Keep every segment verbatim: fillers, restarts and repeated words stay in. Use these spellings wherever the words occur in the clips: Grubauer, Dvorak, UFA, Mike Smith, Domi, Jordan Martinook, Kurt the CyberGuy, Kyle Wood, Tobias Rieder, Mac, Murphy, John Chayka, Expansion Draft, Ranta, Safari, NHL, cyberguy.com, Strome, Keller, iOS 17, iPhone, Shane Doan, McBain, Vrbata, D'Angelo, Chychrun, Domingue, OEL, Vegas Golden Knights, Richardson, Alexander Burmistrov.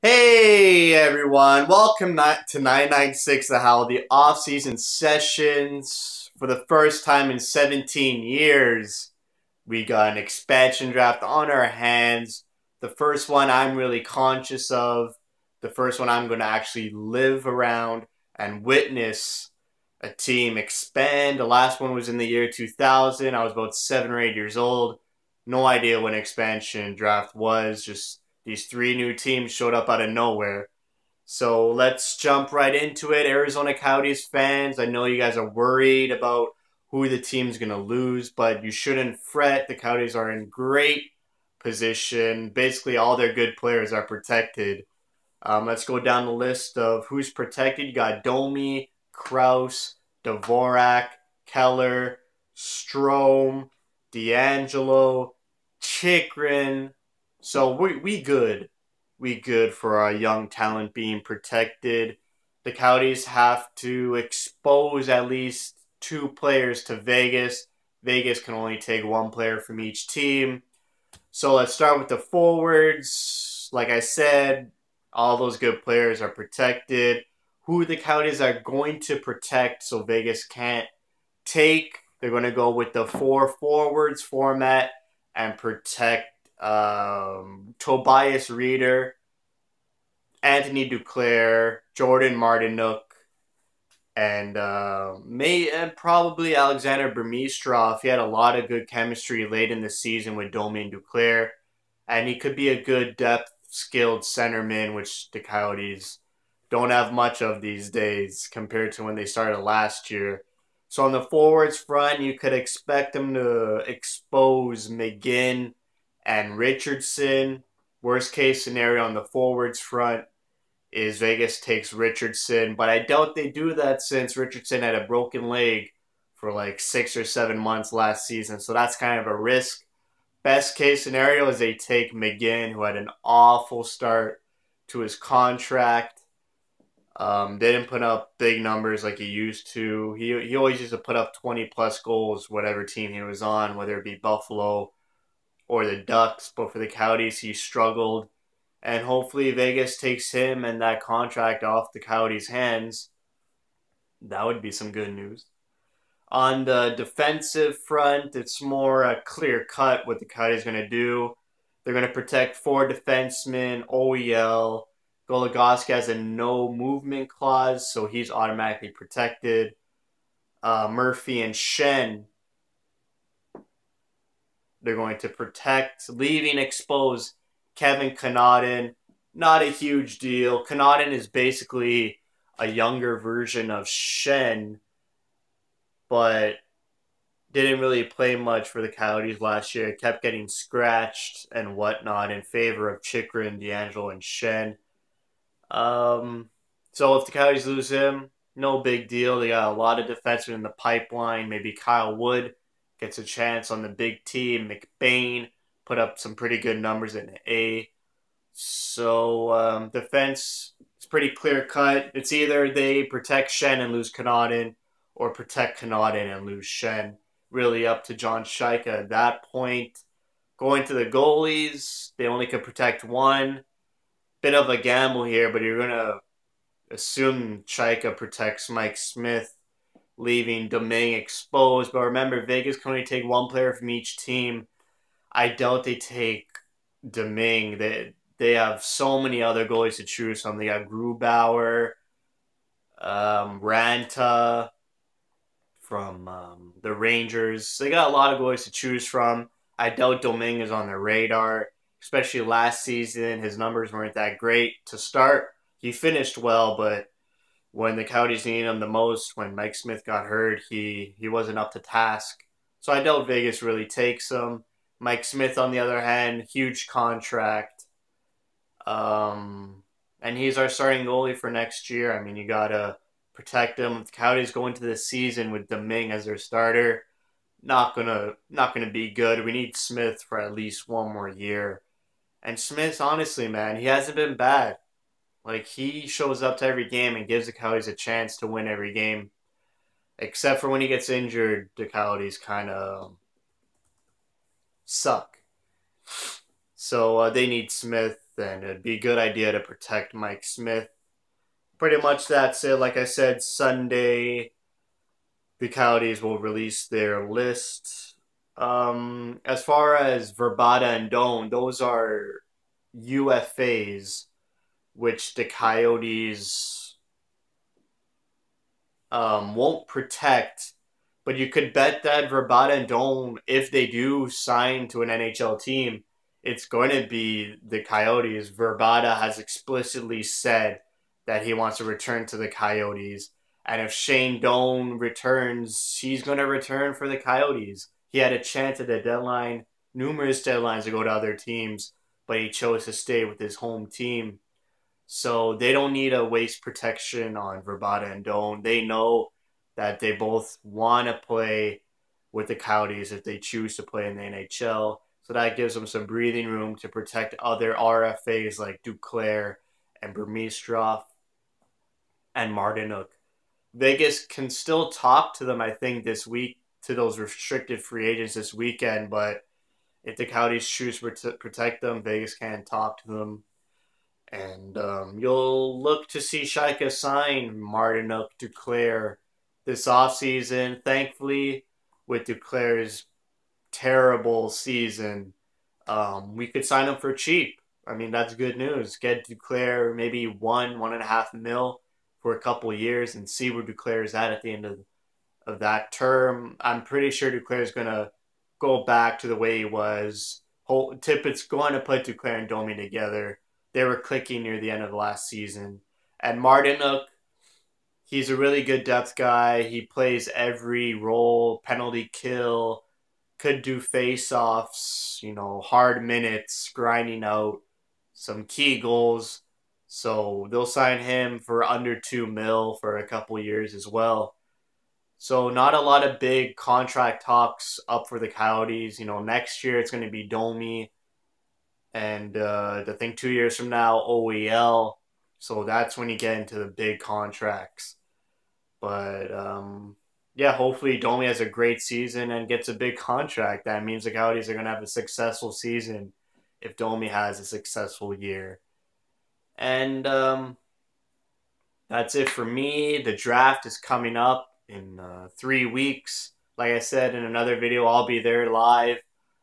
Hey everyone, welcome to nine nine six The Howl, the off-season sessions. For the first time in seventeen years, we got an expansion draft on our hands. The first one I'm really conscious of, the first one I'm going to actually live around and witness a team expand. The last one was in the year two thousand, I was about seven or eight years old. No idea when expansion draft was, just these three new teams showed up out of nowhere. So let's jump right into it. Arizona Coyotes fans, I know you guys are worried about who the team's going to lose, but you shouldn't fret. The Coyotes are in great position. Basically, all their good players are protected. Um, let's go down the list of who's protected. You got Domi, Kraus, Dvorak, Keller, Strome, D'Angelo, Chychrun. So we, we good. We good for our young talent being protected. The Coyotes have to expose at least two players to Vegas. Vegas can only take one player from each team. So let's start with the forwards. Like I said, all those good players are protected. Who the Coyotes are going to protect so Vegas can't take. They're going to go with the four forwards format and protect Um, Tobias Rieder, Anthony Duclair, Jordan Martinook, and uh, may and probably Alexander Burmistrov. He had a lot of good chemistry late in the season with Domi and Duclair, and he could be a good depth, skilled centerman, which the Coyotes don't have much of these days compared to when they started last year. So on the forwards front, you could expect them to expose McGinn and Richardson. Worst case scenario on the forwards front is Vegas takes Richardson, but I doubt they do that since Richardson had a broken leg for like six or seven months last season, so that's kind of a risk. Best case scenario is they take McGinn, who had an awful start to his contract. Um, didn't put up big numbers like he used to. He, he always used to put up twenty plus goals, whatever team he was on, whether it be Buffalo or the Ducks, but for the Coyotes, he struggled. And hopefully Vegas takes him and that contract off the Coyotes' hands. That would be some good news. On the defensive front, it's more a clear cut what the Coyotes are going to do. They're going to protect four defensemen, O E L. Goligoski has a no-movement clause, so he's automatically protected. Uh, Murphy and Shen, they're going to protect, leaving exposed Kevin Connauton. Not a huge deal. Connauton is basically a younger version of Shen, but didn't really play much for the Coyotes last year. Kept getting scratched and whatnot in favor of Chychrun, D'Angelo, and Shen. Um, so if the Coyotes lose him, no big deal. They got a lot of defensemen in the pipeline. Maybe Kyle Wood gets a chance on the big team. McBain put up some pretty good numbers in the A. So um, defense is pretty clear-cut. It's either they protect Shen and lose Connauton or protect Connauton and lose Shen. Really up to John Chayka at that point. Going to the goalies, they only could protect one. Bit of a gamble here, but you're going to assume Chayka protects Mike Smith, leaving Domingue exposed. But remember, Vegas can only take one player from each team. I doubt they take Domingue. They, they have so many other goalies to choose from. They got Grubauer, um, Ranta from um, the Rangers. They got a lot of goalies to choose from. I doubt Domingue is on their radar, especially last season. His numbers weren't that great to start. He finished well, but when the Coyotes needed him the most, when Mike Smith got hurt, he, he wasn't up to task. So I doubt Vegas really takes him. Mike Smith, on the other hand, huge contract. Um, and he's our starting goalie for next year. I mean, you got to protect him. The Coyotes go into this season with Domingue as their starter. Not gonna, not gonna be good. We need Smith for at least one more year. And Smith, honestly, man, he hasn't been bad. Like, he shows up to every game and gives the Coyotes a chance to win every game. Except for when he gets injured, the Coyotes kind of suck. So uh, they need Smith. then it'd be a good idea to protect Mike Smith. Pretty much that's it. Like I said, Sunday, the Coyotes will release their list. Um, as far as Vrbata and Doan, those are U F As, which the Coyotes um, won't protect. But you could bet that Vrbata and Doan, if they do sign to an N H L team, it's going to be the Coyotes. Vrbata has explicitly said that he wants to return to the Coyotes. And if Shane Doan returns, he's going to return for the Coyotes. He had a chance at the deadline, numerous deadlines to go to other teams, but he chose to stay with his home team. So they don't need a waste protection on Vrbata and Doan. They know that they both want to play with the Coyotes if they choose to play in the N H L. So that gives them some breathing room to protect other R F As like Duclair and Burmistrov and Martinook. Vegas can still talk to them, I think, this week, to those restricted free agents this weekend. But if the Coyotes choose to protect them, Vegas can talk to them. And um, you'll look to see Chayka sign Martinook, Duclair this offseason. Thankfully, with Duclair's terrible season, um, we could sign him for cheap. I mean, that's good news. Get Duclair maybe one, one and a half mil for a couple of years and see where Duclair is at at the end of, of that term. I'm pretty sure Duclair is going to go back to the way he was. Whole, Tippett's going to put Duclair and Domi together. They were clicking near the end of last season. And Martinook, he's a really good depth guy. He plays every role, penalty kill, could do face-offs, you know, hard minutes, grinding out some key goals. So they'll sign him for under two mil for a couple years as well. So not a lot of big contract talks up for the Coyotes. You know, next year it's going to be Domi. And uh, I think two years from now, O E L. So that's when you get into the big contracts. But, um, yeah, hopefully Domi has a great season and gets a big contract. That means the Coyotes are going to have a successful season if Domi has a successful year. And um, that's it for me. The draft is coming up in uh, three weeks. Like I said in another video, I'll be there live.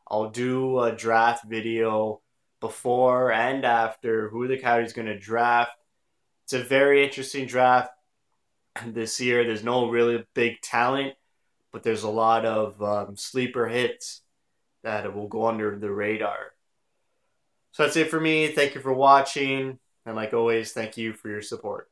I'll do a draft video before and after who the Coyotes going to draft. It's a very interesting draft this year. There's no really big talent, but there's a lot of um, sleeper hits that will go under the radar. So that's it for me. Thank you for watching. And like always, thank you for your support.